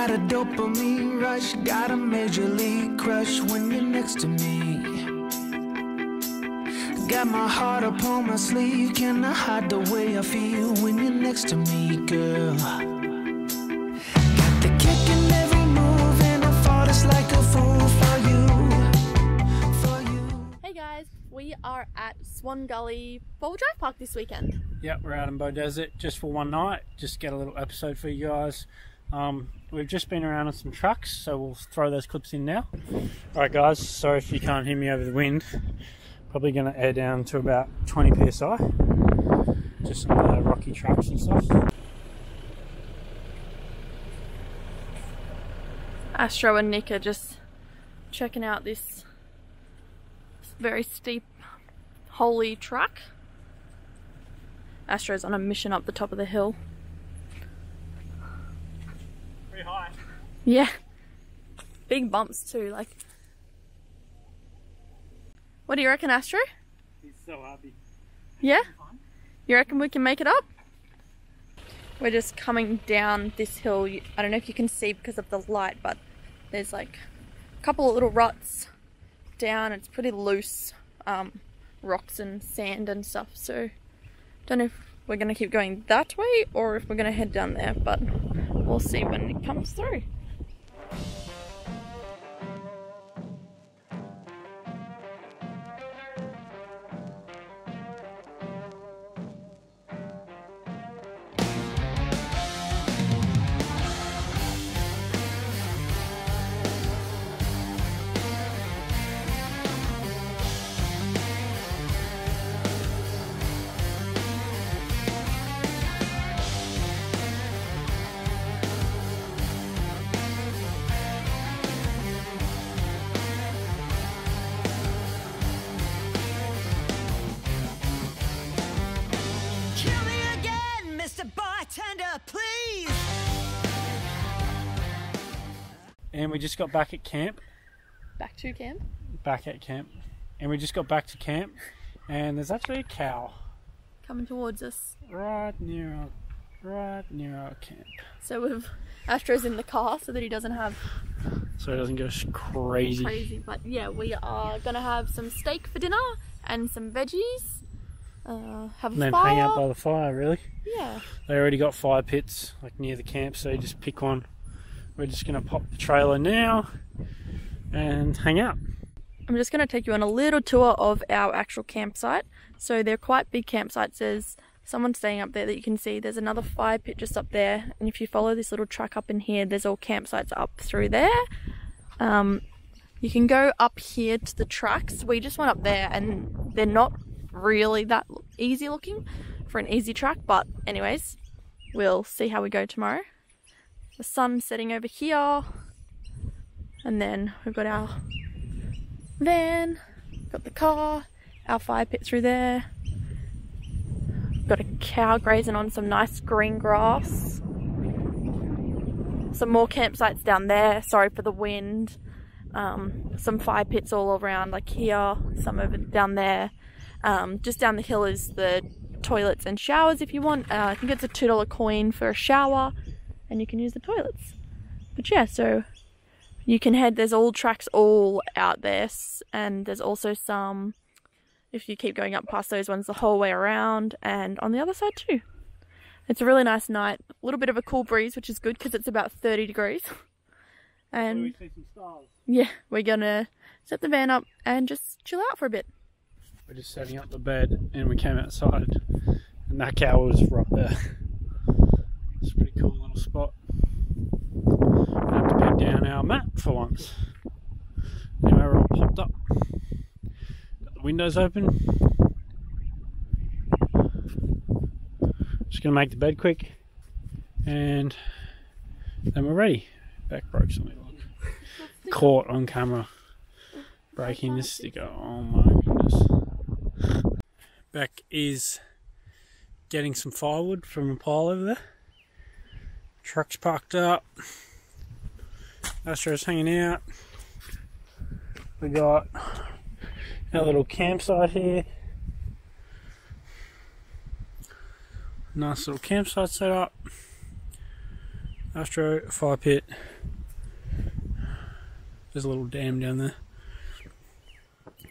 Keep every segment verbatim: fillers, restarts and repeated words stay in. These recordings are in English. got a dopamine rush, got a major league crush when you're next to me. Got my heart upon my sleeve, can I hide the way I feel when you're next to me, girl? Got the kick in every move and I fought us like a fool for you, for you. Hey guys, we are at Swan Gully four by four Park this weekend. Yep, we're out in Bow Desert just for one night, just get a little episode for you guys. Um, we've just been around on some trucks, so we'll throw those clips in now. Alright guys, sorry if you can't hear me over the wind. Probably going to air down to about twenty P S I. Just some uh, rocky trucks and stuff. Astro and Nick are just checking out this very steep holy truck. Astro's on a mission up the top of the hill. Pretty high. Yeah. Big bumps too, like. What do you reckon, Astro? He's so happy. Yeah? You reckon we can make it up? We're just coming down this hill. I don't know if you can see because of the light, but there's like a couple of little ruts down. It's pretty loose, um, rocks and sand and stuff, so don't know if we're going to keep going that way or if we're going to head down there, but we'll see when it comes through. And we just got back at camp. Back to camp? Back at camp. And we just got back to camp. And there's actually a cow coming towards us. Right near our, right near our camp. So we've, Astro's in the car so that he doesn't have... So he doesn't go crazy. Crazy, but yeah, we are going to have some steak for dinner and some veggies. Uh, have and a then fire. Hang out by the fire, really. Yeah. They already got fire pits like near the camp, so you just pick one. We're just going to pop the trailer now and hang out. I'm just going to take you on a little tour of our actual campsite. So they're quite big campsites. There's someone staying up there that you can see. There's another fire pit just up there. And if you follow this little track up in here, there's all campsites up through there. Um, you can go up here to the tracks. We just went up there and they're not really that easy looking for an easy track. But anyways, we'll see how we go tomorrow. The sun setting over here, and then we've got our van, got the car, our fire pit through there, got a cow grazing on some nice green grass, some more campsites down there, sorry for the wind, um, some fire pits all around like here, some over down there, um, just down the hill is the toilets and showers if you want. uh, I think it's a two dollar coin for a shower. And you can use the toilets. But yeah, so you can head, there's all tracks all out there, and there's also some, if you keep going up past those ones, the whole way around and on the other side too. It's a really nice night, a little bit of a cool breeze, which is good because it's about thirty degrees. And we see some stars. Yeah, we're gonna set the van up and just chill out for a bit. We're just setting up the bed and we came outside and that cow was right there. It's a pretty cool little spot. We have to peg down our mat for once. Anyway, we're all popped up. Got the windows open. Just going to make the bed quick. And then we're ready. Back broke something. Caught on camera. Breaking the sticker. Oh my goodness. Bec is getting some firewood from a pile over there. Truck's parked up. Astro's hanging out. We got our little campsite here. Nice little campsite set up. Astro, fire pit. There's a little dam down there.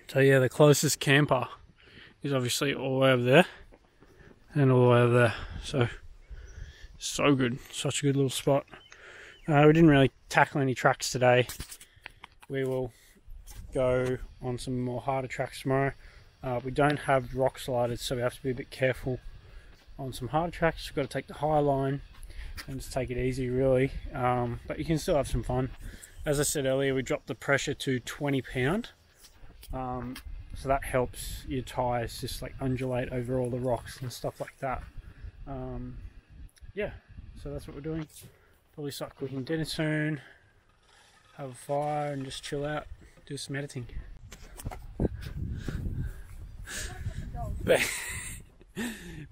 So yeah, the closest camper is obviously all the way over there and all the way over there. So, so good. Such a good little spot. Uh, we didn't really tackle any tracks today. We will go on some more harder tracks tomorrow. Uh, we don't have rock sliders, so we have to be a bit careful on some harder tracks. We've got to take the high line and just take it easy, really. Um, but you can still have some fun. As I said earlier, we dropped the pressure to twenty pound. Um, so that helps your tires just like undulate over all the rocks and stuff like that. Um, yeah, so that's what we're doing. Probably start cooking dinner soon, have a fire and just chill out, do some editing. Beck,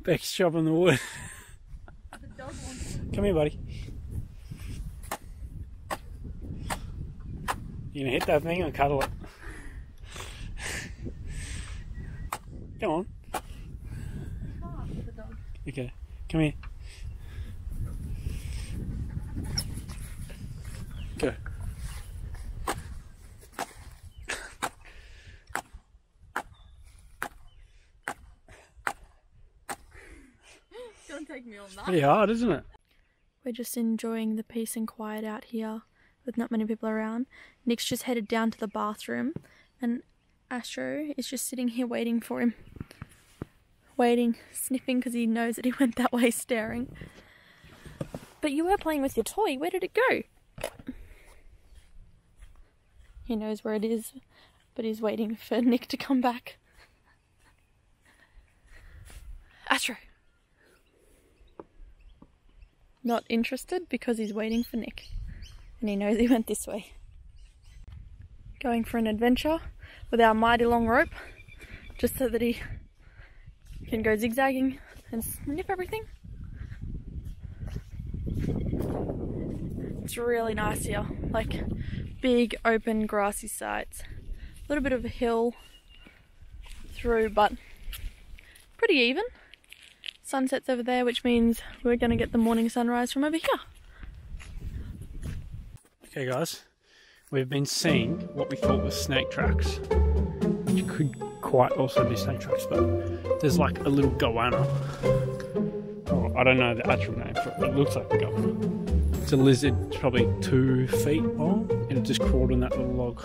Beck's chopping the wood. The dog wants to... Come here, buddy. You gonna hit that thing or cuddle it? Come on. Okay, come here. Go. Don't take me on that. Pretty hard, isn't it? We're just enjoying the peace and quiet out here with not many people around. Nick's just headed down to the bathroom and Astro is just sitting here waiting for him. Waiting, sniffing because he knows that he went that way, staring. But you were playing with your toy, where did it go? He knows where it is, but he's waiting for Nick to come back. Astro! Not interested because he's waiting for Nick. And he knows he went this way. Going for an adventure with our mighty long rope, just so that he can go zigzagging and snip everything. It's really nice here, like big open grassy sites. A little bit of a hill through, but pretty even. Sunset's over there, which means we're going to get the morning sunrise from over here. Okay guys, we've been seeing what we thought was snake tracks, which could quite also be snake tracks, but there's like a little goanna. Oh, I don't know the actual name, but it looks like a goanna. It's a lizard, it's probably two feet long, and it just crawled on that little log.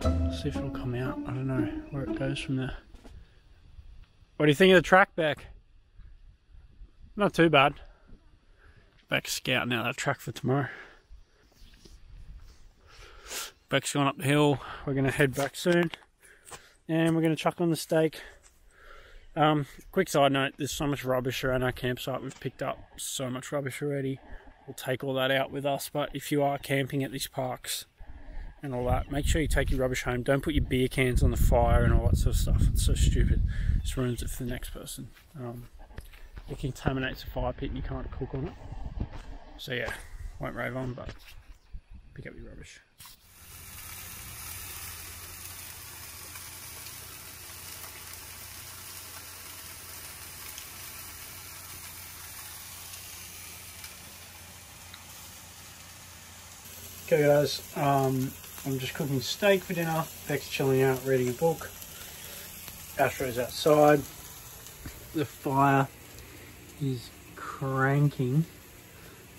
Let's see if it'll come out. I don't know where it goes from there. What do you think of the track, Bec? Not too bad. Bec's scouting out that track for tomorrow. Bec's gone up the hill. We're going to head back soon. And we're going to chuck on the steak. Um, quick side note, there's so much rubbish around our campsite. We've picked up so much rubbish already. We'll take all that out with us. But if you are camping at these parks and all that, make sure you take your rubbish home. Don't put your beer cans on the fire and all that sort of stuff. It's so stupid. It just ruins it for the next person. Um, It contaminates the fire pit and you can't cook on it. So yeah, won't rave on, but pick up your rubbish. Okay guys, um, I'm just cooking steak for dinner. Beck's chilling out, reading a book. Astro's outside. The fire is cranking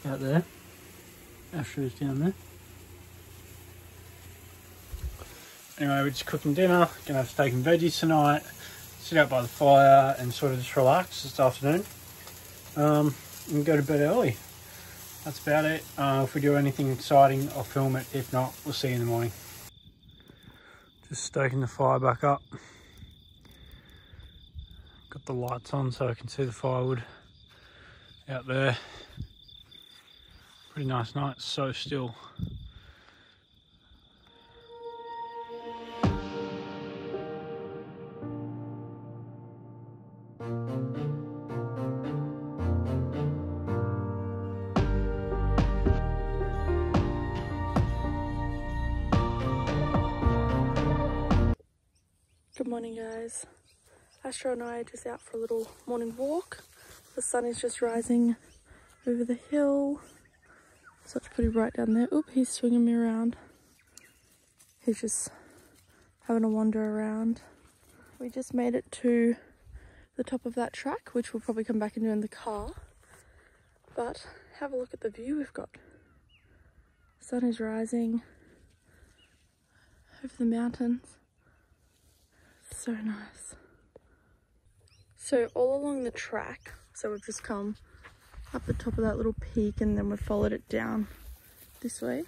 out there. Astro's down there. Anyway, we're just cooking dinner. Gonna have steak and veggies tonight. Sit out by the fire and sort of just relax this afternoon. Um, and go to bed early. That's about it. Uh, if we do anything exciting, I'll film it. If not, we'll see you in the morning. Just stoking the fire back up. Got the lights on so I can see the firewood out there. Pretty nice night, so still. Good morning guys. Astro and I are just out for a little morning walk. The sun is just rising over the hill. pretty bright down there. Oop, he's swinging me around. He's just having a wander around. We just made it to the top of that track, which we'll probably come back and do in the car. But have a look at the view we've got. The sun is rising over the mountains. It's so nice. So all along the track, so we've just come up the top of that little peak and then we've followed it down this way.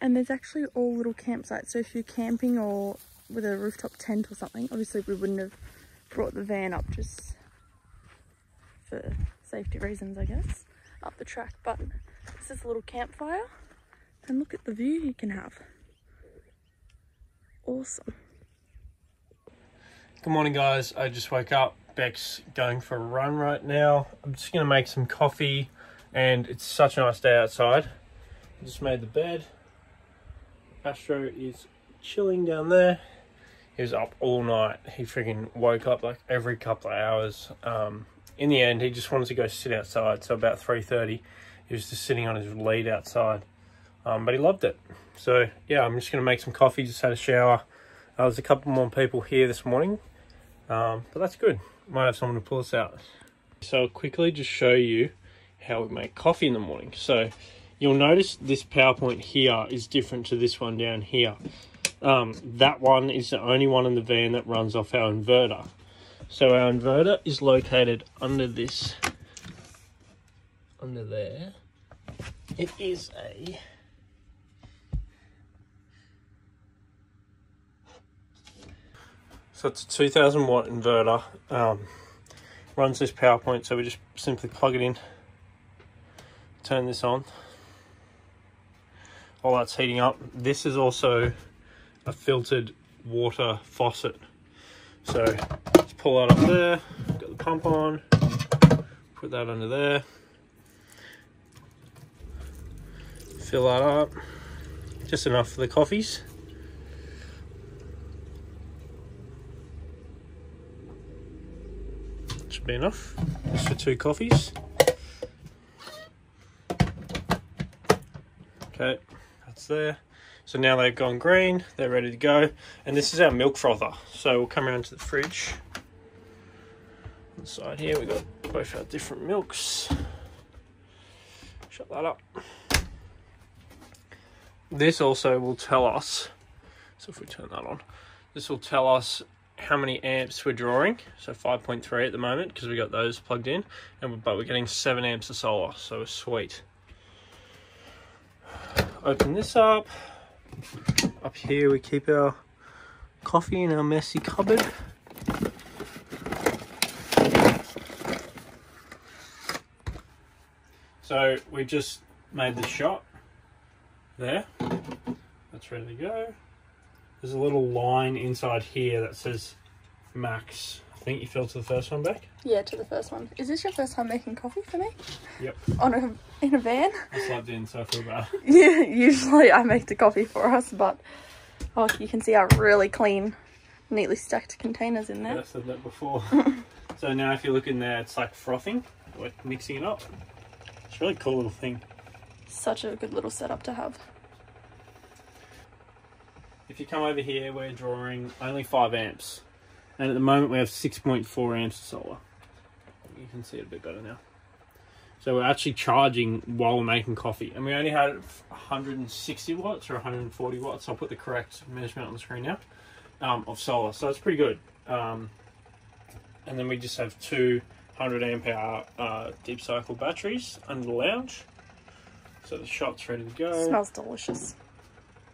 And there's actually all little campsites. So if you're camping or with a rooftop tent or something, obviously we wouldn't have brought the van up just for safety reasons, I guess, up the track. But this is a little campfire and look at the view you can have. Awesome. Good morning, guys. I just woke up. Bec's going for a run right now. I'm just going to make some coffee and it's such a nice day outside. I just made the bed. Astro is chilling down there. He was up all night. He freaking woke up like every couple of hours. Um, in the end, he just wanted to go sit outside. So about three thirty, he was just sitting on his lead outside. Um, but he loved it. So yeah, I'm just going to make some coffee. Just had a shower. Uh, there's a couple more people here this morning. Um, but that's good. Might have someone to pull us out. So I'll quickly just show you how we make coffee in the morning. So you'll notice this PowerPoint here is different to this one down here. Um, that one is the only one in the van that runs off our inverter. So our inverter is located under this, under there. It is a So it's a two thousand watt inverter, um, runs this PowerPoint, so we just simply plug it in, turn this on. All that's heating up. This is also a filtered water faucet. So let's pull that up there, got the pump on, put that under there, fill that up, just enough for the coffees. Be enough just for two coffees. Okay, that's there. So now they've gone green, they're ready to go. And this is our milk frother. So we'll come around to the fridge. On the side here, we've got both our different milks. Shut that up. This also will tell us, so if we turn that on, this will tell us how many amps we're drawing. So five point three at the moment because we got those plugged in, and we're, but we're getting seven amps of solar, so it's sweet. Open this up. Up here we keep our coffee in our messy cupboard. So we just made the shot there. That's ready to go. There's a little line inside here that says max. I think you fell to the first one, Bec? Yeah, to the first one. Is this your first time making coffee for me? Yep. On a, in a van? I slept in, so I feel bad. Yeah, usually I make the coffee for us, but oh, you can see our really clean, neatly stacked containers in there. Yeah, I said that before. So now if you look in there, it's like frothing, we're mixing it up. It's a really cool little thing. Such a good little setup to have. If you come over here, we're drawing only five amps. And at the moment we have six point four amps of solar. You can see it a bit better now. So we're actually charging while we're making coffee. And we only had one hundred sixty watts or one hundred forty watts. I'll put the correct measurement on the screen now, um, of solar. So it's pretty good. Um, and then we just have two one hundred amp hour uh, deep cycle batteries under the lounge. So the shot's ready to go. Smells delicious.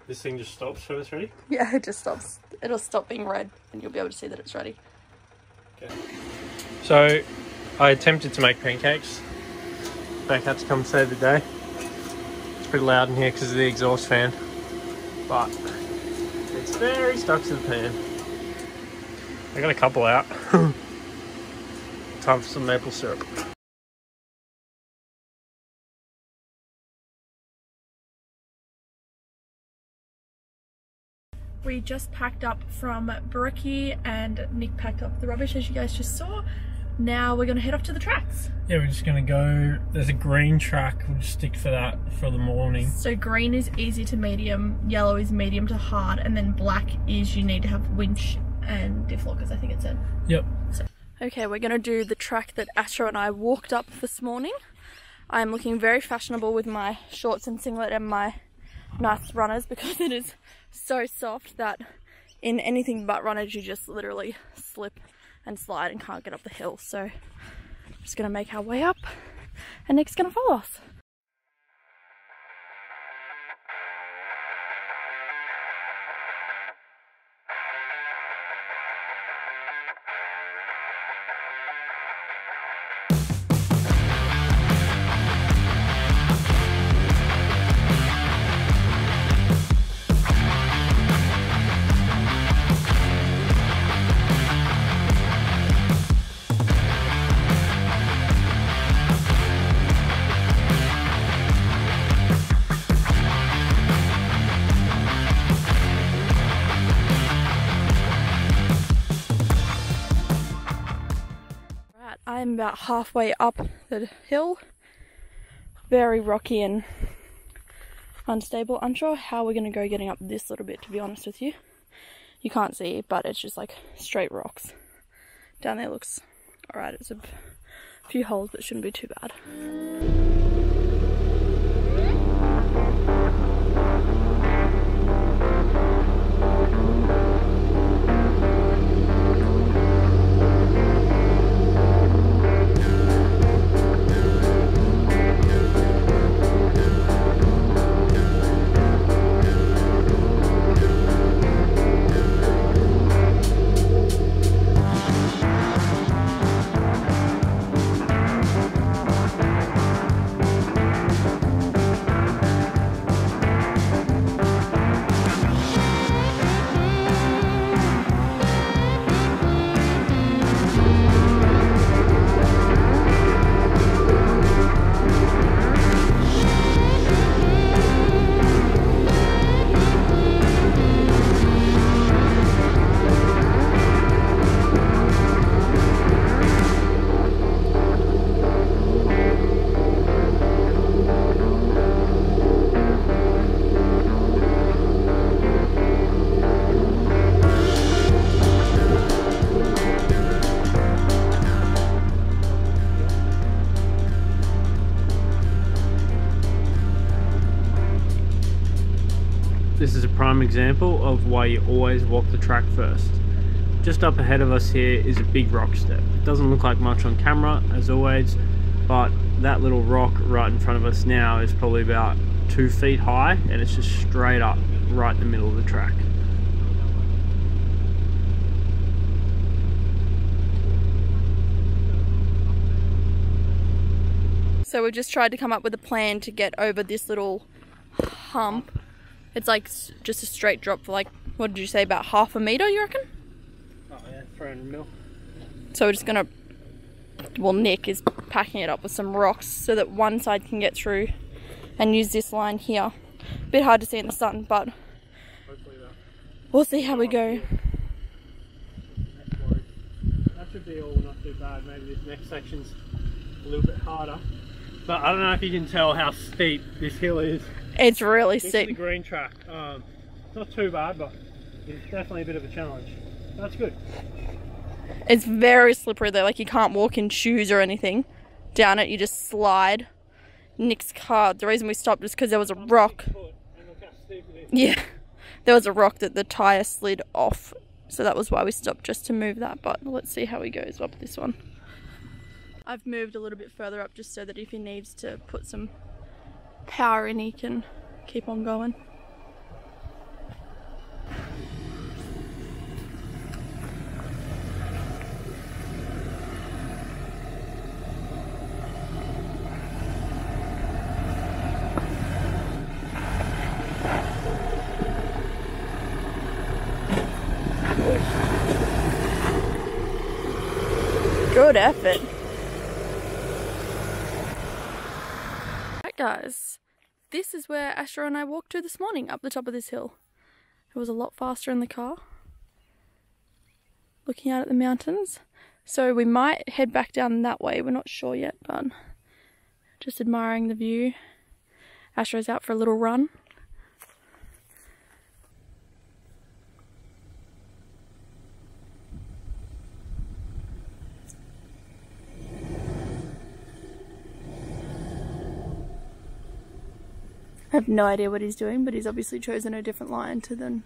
This thing just stops so it's ready? Yeah, it just stops. It'll stop being red and you'll be able to see that it's ready. Okay. So I attempted to make pancakes. Bec had to come save the day. It's pretty loud in here because of the exhaust fan. But it's very stuck to the pan. I got a couple out. Time for some maple syrup. We just packed up from Brookie and Nick packed up the rubbish, as you guys just saw. now we're gonna head off to the tracks. Yeah, we're just gonna go, there's a green track, we'll just stick for that for the morning. So green is easy to medium, yellow is medium to hard, and then black is you need to have winch and diff lockers, I think it said. Yep. So. Okay, we're gonna do the track that Astro and I walked up this morning. I'm looking very fashionable with my shorts and singlet and my nice runners because it is so soft that in anything but runners you just literally slip and slide and can't get up the hill. So I'm just gonna make our way up and Nick's gonna follow us. I'm about halfway up the hill, very rocky and unstable. Unsure how we're going to go getting up this little bit, to be honest with you. You can't see, but it's just like straight rocks. Down there looks alright, it's a few holes but shouldn't be too bad. This is a prime example of why you always walk the track first. Just up ahead of us here is a big rock step. It doesn't look like much on camera, as always, but that little rock right in front of us now is probably about two feet high, and it's just straight up right in the middle of the track. So we've just tried to come up with a plan to get over this little hump. It's like just a straight drop for like, what did you say, about half a metre, you reckon? Oh yeah, three hundred mil. So we're just gonna, well Nick is packing it up with some rocks so that one side can get through and use this line here. A bit hard to see in the sun, but hopefully that. We'll see how we go. That should be all not too bad, maybe this next section's a little bit harder. But I don't know if you can tell how steep this hill is. It's really this steep. It's the green track. Um, it's not too bad, but it's definitely a bit of a challenge. That's good. It's very slippery though. Like you can't walk in shoes or anything. Down it, you just slide. Nick's car. The reason we stopped is because there was a rock. Yeah, there was a rock that the tire slid off. So that was why we stopped, just to move that. But let's see how he goes up this one. I've moved a little bit further up just so that if he needs to put some power in, he can keep on going. Good effort. Guys, this is where Astro and I walked to this morning, up the top of this hill. It was a lot faster in the car. Looking out at the mountains, So we might head back down that way, we're not sure yet, but just admiring the view. Astro's out for a little run. I have no idea what he's doing, but he's obviously chosen a different line to then,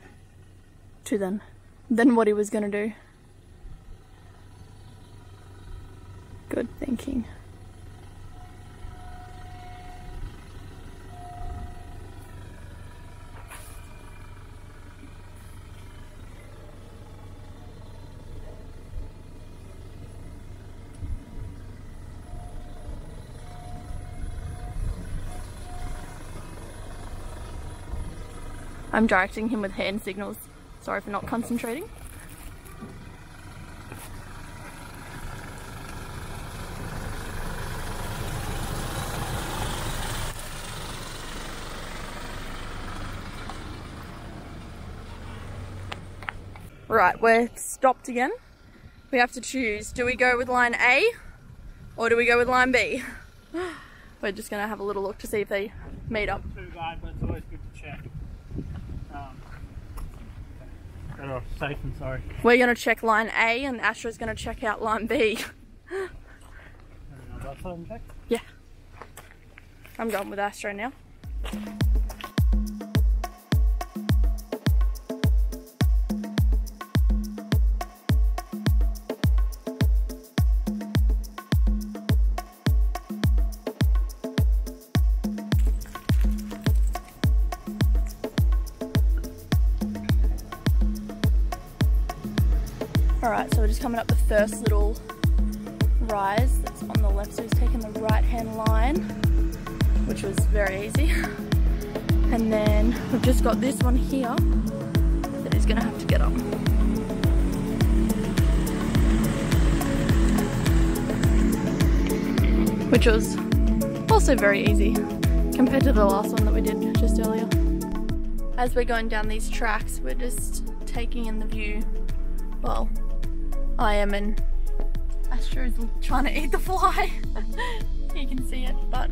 to then, than what he was going to do. Good thinking. I'm directing him with hand signals. Sorry for not concentrating. Right, we're stopped again. We have to choose, do we go with line A or do we go with line B? We're just gonna have a little look to see if they meet up. Not too bad, but it's always good to check. Oh, safe and sorry. We're going to check line A and Astro's going to check out line B. Yeah. I'm going with Astro now. Alright, so we're just coming up the first little rise that's on the left, so he's taken the right hand line, which was very easy. And then we've just got this one here that he's gonna have to get up. Which was also very easy compared to the last one that we did just earlier. As we're going down these tracks, we're just taking in the view. Well, I am, and Astro's trying to eat the fly. You can see it, but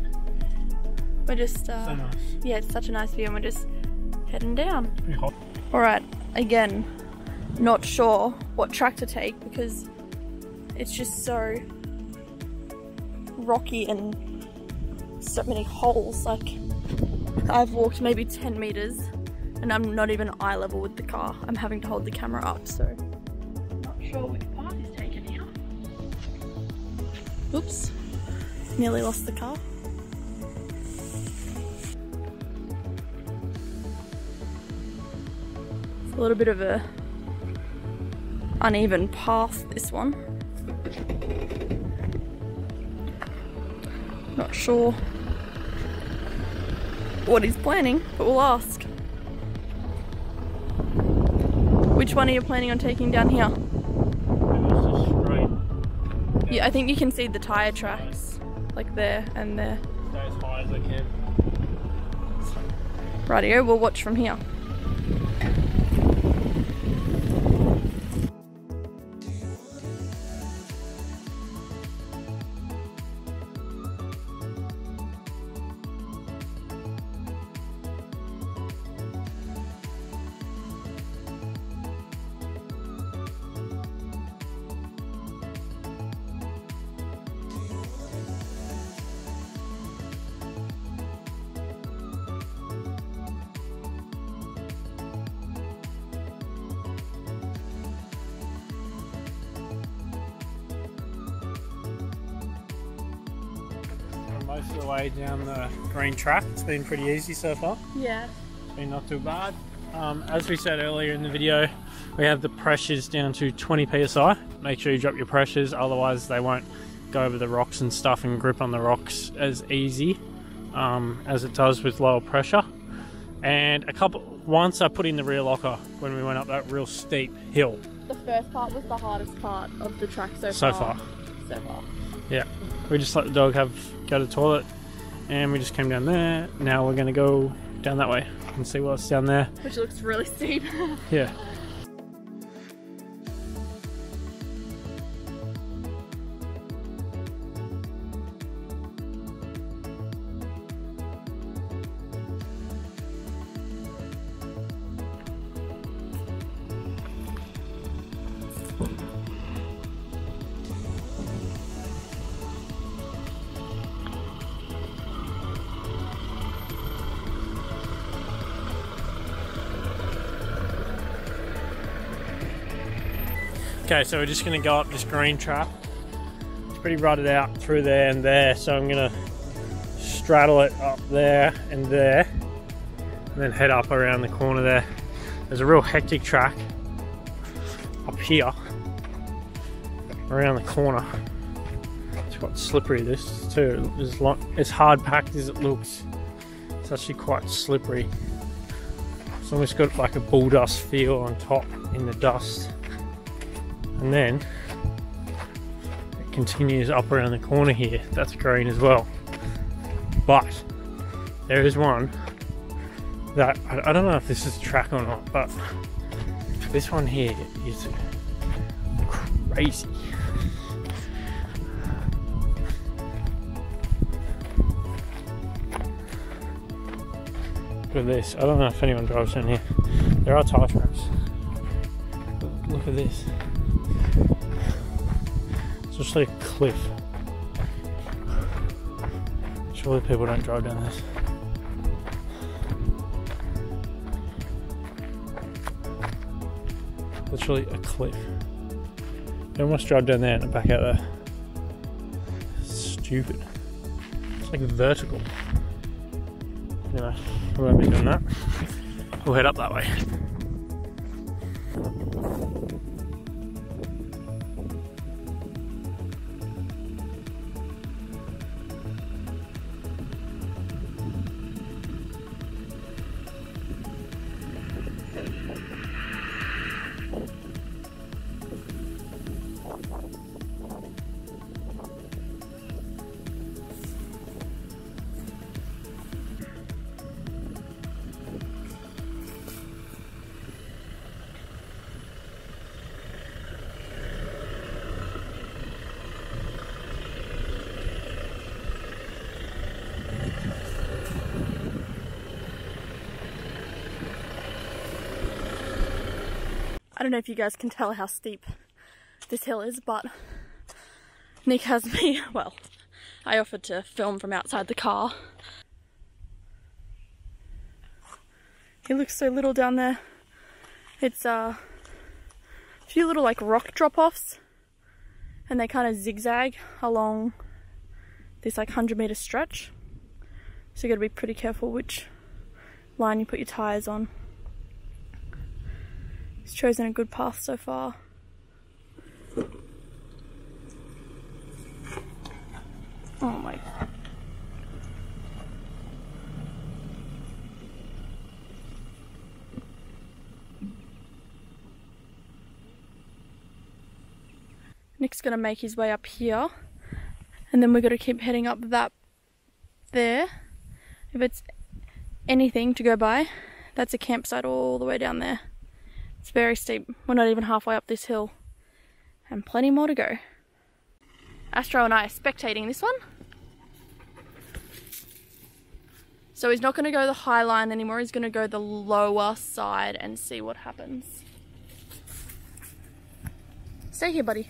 we're just uh, so nice. Yeah, it's such a nice view, and we're just heading down. It's pretty hot. All right, again, not sure what track to take because it's just so rocky and so many holes. Like I've walked maybe ten meters, and I'm not even eye level with the car. I'm having to hold the camera up, so. Sure which path is taken here. Oops, nearly lost the car. It's a little bit of a uneven path, this one. Not sure what he's planning, but we'll ask. Which one are you planning on taking down here? Yeah, I think you can see the tyre tracks, like there and there. Stay as high as I can. Rightio, we'll watch from here. Most of the way down the green track. It's been pretty easy so far. Yeah. It's been not too bad. Um, as we said earlier in the video, we have the pressures down to twenty P S I. Make sure you drop your pressures, otherwise they won't go over the rocks and stuff and grip on the rocks as easy um, as it does with lower pressure. And a couple, once I put in the rear locker when we went up that real steep hill. The first part was the hardest part of the track so far. So far. So far. Yeah. We just let the dog have go to the toilet, and we just came down there. Now we're gonna go down that way and see what's down there. Which looks really steep. Yeah. Okay, so we're just gonna go up this green trap. It's pretty rutted out through there and there, so I'm gonna straddle it up there and there, and then head up around the corner there. There's a real hectic track up here, around the corner. It's quite slippery, this too. It's like, as hard packed as it looks, it's actually quite slippery. It's almost got like a bull dust feel on top in the dust. And then it continues up around the corner here. That's green as well. But there is one that, I don't know if this is a track or not, but this one here is crazy. Look at this. I don't know if anyone drives down here. There are tire tracks. Look at this. It's just like a cliff. Surely people don't drive down this. Literally a cliff. They almost drive down there and back out there. Stupid. It's like vertical. Anyway, we won't be doing that. We'll head up that way. I don't know if you guys can tell how steep this hill is, but Nick has me, well, I offered to film from outside the car. He looks so little down there. It's uh, a few little like rock drop-offs, and they kind of zigzag along this like one hundred meter stretch. So you gotta be pretty careful which line you put your tires on. He's chosen a good path so far. Oh my god. Nick's gonna make his way up here, and then we're gonna keep heading up that there. If it's anything to go by, that's a campsite all the way down there. It's very steep. We're not even halfway up this hill. And plenty more to go. Astro and I are spectating this one. So he's not going to go the high line anymore. He's going to go the lower side and see what happens. Stay here, buddy.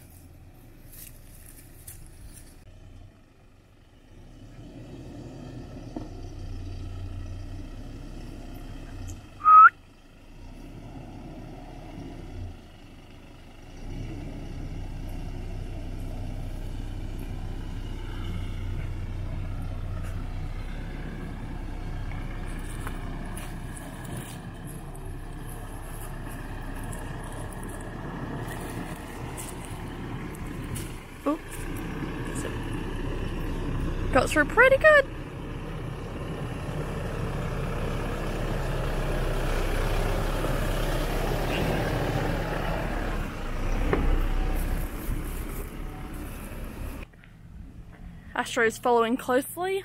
Got through pretty good. Astro's following closely.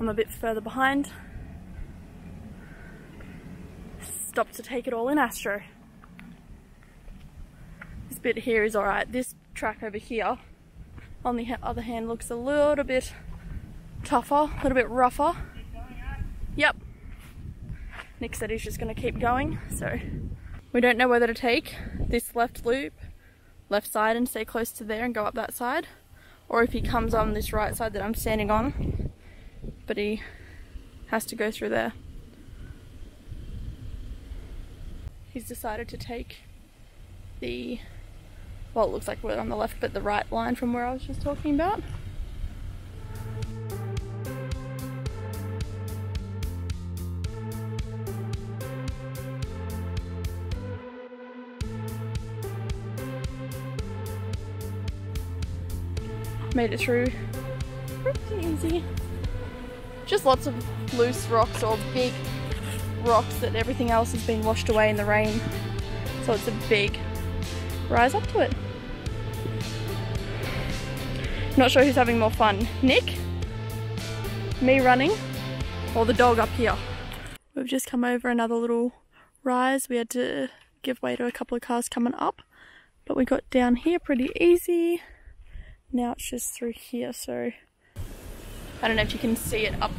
I'm a bit further behind. Stop to take it all in, Astro. This bit here is alright. This track over here, on the other hand, looks a little bit tougher, a little bit rougher. Yep. Nick said he's just going to keep going, so we don't know whether to take this left loop, left side, and stay close to there and go up that side, or if he comes on this right side that I'm standing on, but he has to go through there. He's decided to take the well, it looks like we're on the left, but the right line from where I was just talking about. Made it through pretty easy. Just lots of loose rocks or big rocks that everything else has been washed away in the rain. So it's a big rise up to it. Not sure who's having more fun, Nick, me running, or the dog up here. We've just come over another little rise. We had to give way to a couple of cars coming up, but we got down here pretty easy. Now it's just through here, so I don't know if you can see it. Up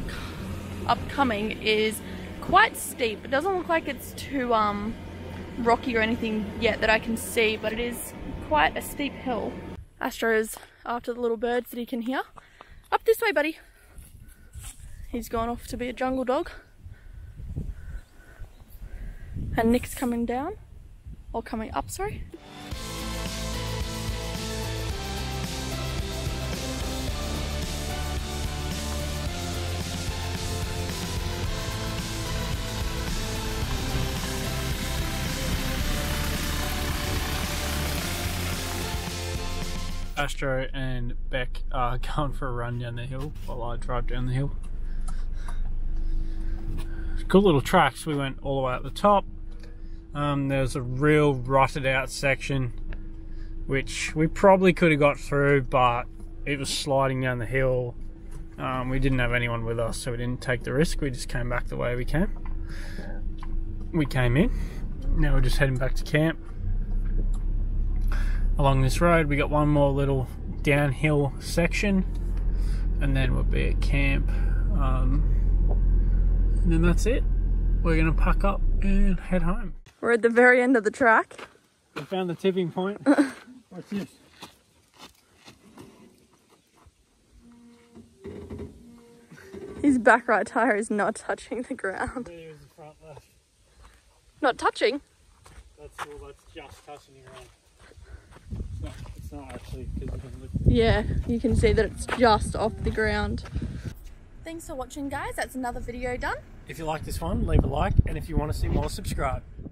upcoming is quite steep. It doesn't look like it's too um rocky or anything yet that I can see, but it is quite a steep hill. Astro's after the little birds that he can hear. Up this way, buddy. He's gone off to be a jungle dog. And Nick's coming down, or coming up, sorry. Astro and Bec are going for a run down the hill while I drive down the hill. Cool little tracks. We went all the way up the top. Um, there's a real rutted out section which we probably could have got through, but it was sliding down the hill. Um, we didn't have anyone with us, so we didn't take the risk. We just came back the way we came. We came in. Now we're just heading back to camp. Along this road we got one more little downhill section and then we'll be at camp, um, and then that's it. We're gonna pack up and head home. We're at the very end of the track. We found the tipping point. What's this? His back right tire is not touching the ground. There is the front left. Not touching? That's all, that's just touching the ground. It's not, it's not actually, because you can look. Yeah, you can see that it's just off the ground. Thanks for watching, guys. That's another video done. If you like this one, leave a like, and if you want to see more, subscribe.